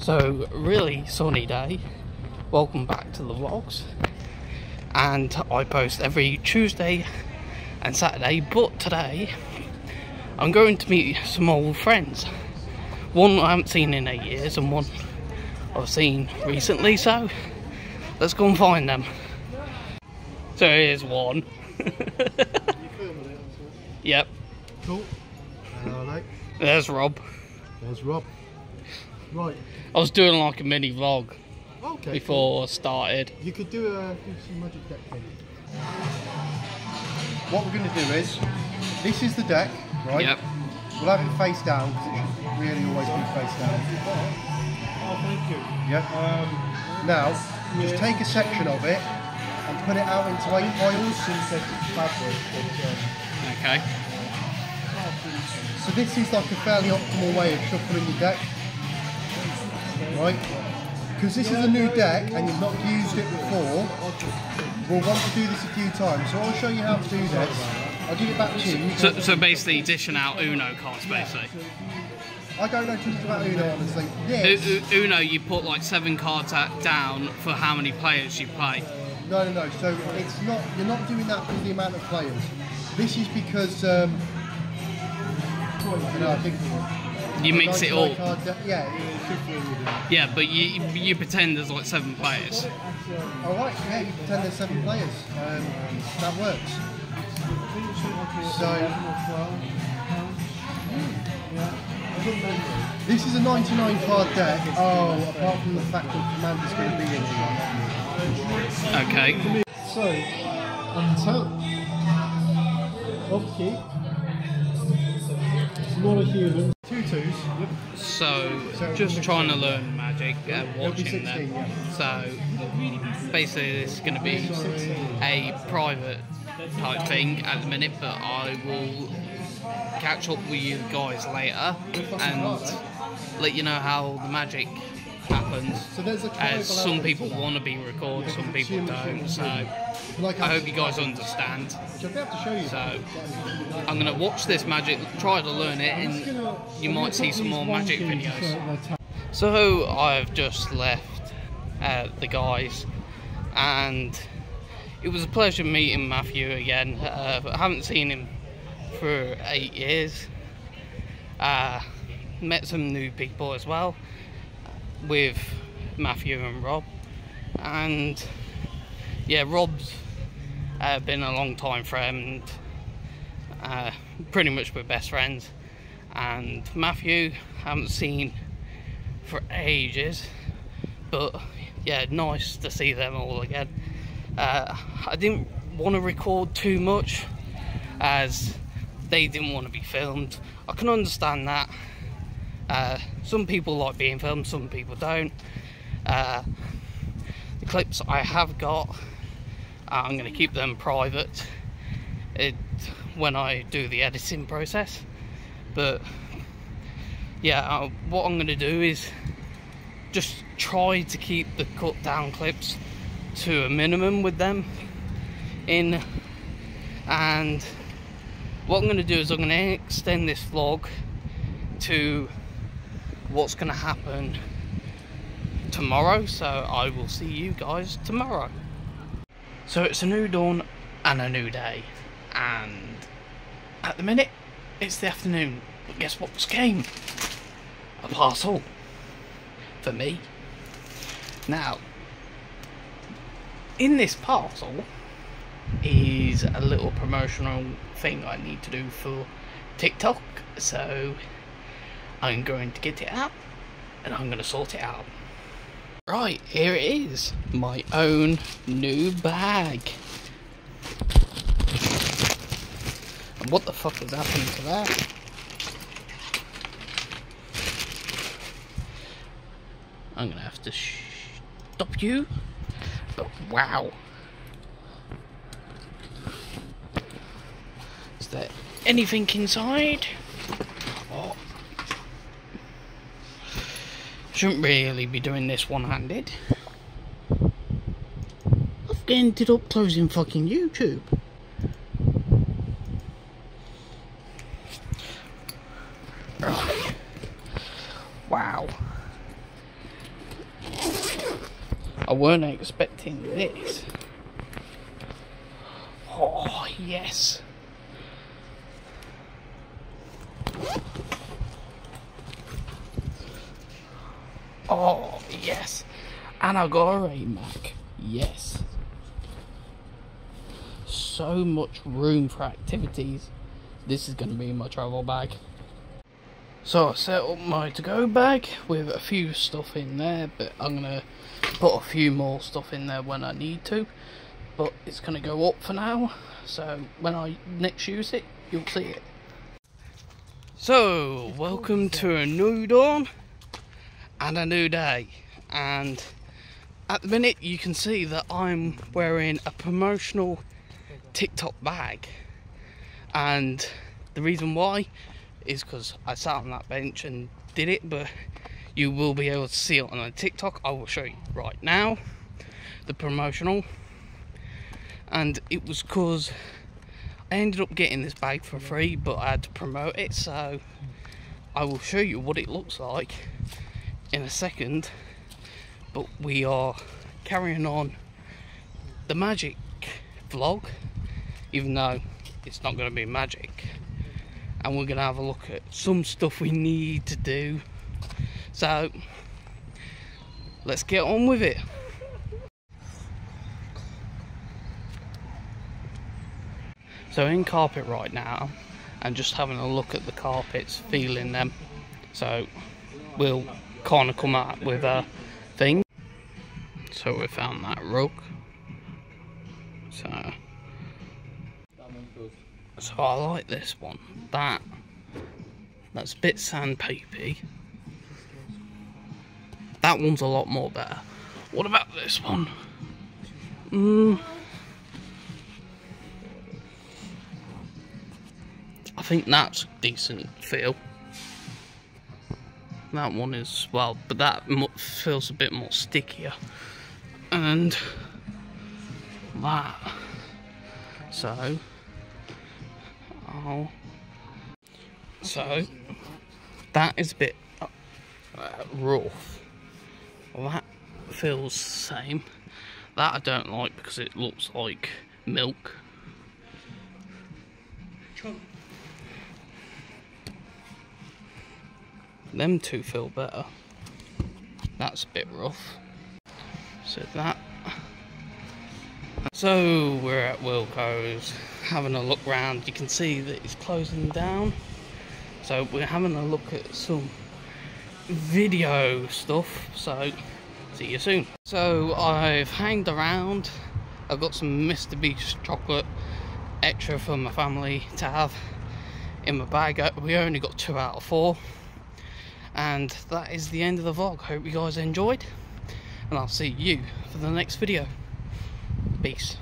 So really sunny day. Welcome back to the vlogs. And I post every Tuesday and Saturday, but today I'm going to meet some old friends. One I haven't seen in 8 years and one I've seen recently, so let's go and find them. So here's one. Yep. Cool. Hello, mate. There's Rob. There's Rob. Right. I was doing like a mini vlog before I started. You could do a magic deck thing. What we're going to do is, this is the deck, right? Yep. We'll have it face down because it should really always be face down. Oh, thank you. Yeah. Now, just take a section of it and put it out into 8 piles. Okay. So this is like a fairly optimal way of shuffling your deck, right? Because this is a new deck and you've not used it before, we'll want to do this a few times. So I'll show you how to do this. I'll give it back to you. So basically dishing out Uno cards, basically. I don't know too much about Uno, honestly. Yes. Uno, you put like 7 cards down for how many players you play. No. So it's not. You're not doing that for the amount of players. This is because you mix it all. Yeah, but you pretend there's like 7 players. All right, yeah, you pretend there's 7 players. That works. So this is a 99 card deck. Oh, apart from the fact that command is going to be in here. Okay. So until upkeep, smaller human. 2 twos. So just trying to learn magic and watching them. So basically this is going to be a private type thing at the minute, but I will catch up with you guys later and let you know how the magic happens. As some people want to be recorded, some people don't, so I hope you guys understand. So I'm going to watch this magic, try to learn it, and you might see some more magic videos. So I've just left the guys, and it was a pleasure meeting Matthew again. I haven't seen him for 8 years. Met some new people as well with Matthew and Rob, and yeah, Rob's been a long time friend, pretty much we're best friends, and Matthew haven't seen for ages, but yeah, nice to see them all again. I didn't want to record too much as they didn't want to be filmed. I can understand that. Some people like being filmed, some people don't. The clips I have got, I'm going to keep them private when I do the editing process. But yeah, what I'm going to do is just try to keep the cut down clips to a minimum with them in. And what I'm going to do is I'm going to extend this vlog to what's going to happen tomorrow, so I will see you guys tomorrow. So it's a new dawn and a new day, and at the minute it's the afternoon, but guess what just came? A parcel for me. Now in this parcel is a little promotional thing I need to do for TikTok, so I'm going to get it out and I'm going to sort it out. Right, here it is, my own new bag. And what the fuck has happened to that? I'm going to have to stop you, but wow. Is there anything inside? Oh. Shouldn't really be doing this one-handed. I've ended up closing fucking YouTube. Wow. I weren't expecting this. Oh, yes. Oh, yes. And I got a Raymac. Yes. So much room for activities. This is going to be in my travel bag. So I set up my to-go bag with a few stuff in there, but I'm going to put a few more stuff in there when I need to. But it's going to go up for now, so when I next use it, you'll see it. So, welcome to a new dawn and a new day. And at the minute you can see that I'm wearing a promotional TikTok bag. And the reason why is because I sat on that bench and did it, but you will be able to see it on a TikTok. I will show you right now the promotional, and it was because I ended up getting this bag for free, but I had to promote it, so I will show you what it looks like in a second. But we are carrying on the magic vlog, even though it's not going to be magic. And we're going to have a look at some stuff we need to do. So, let's get on with it. So in carpet right now, and just having a look at the carpets, feeling them. So, we'll kind of come out with a thing. So we found that rug. So I like this one. That's a bit sandpapery. That one's a lot more better. What about this one? I think that's a decent feel. That one is, well, but that feels a bit more stickier. And that. So. So that is a bit rough. That feels the same. That I don't like because it looks like milk. Them two feel better. That's a bit rough. So that. So we're at Wilko's, having a look round. You can see that it's closing down, so we're having a look at some video stuff, so see you soon. So I've hanged around, I've got some Mr Beast chocolate extra for my family to have in my bag. We only got 2 out of 4, and that is the end of the vlog. Hope you guys enjoyed, and I'll see you for the next video. Peace.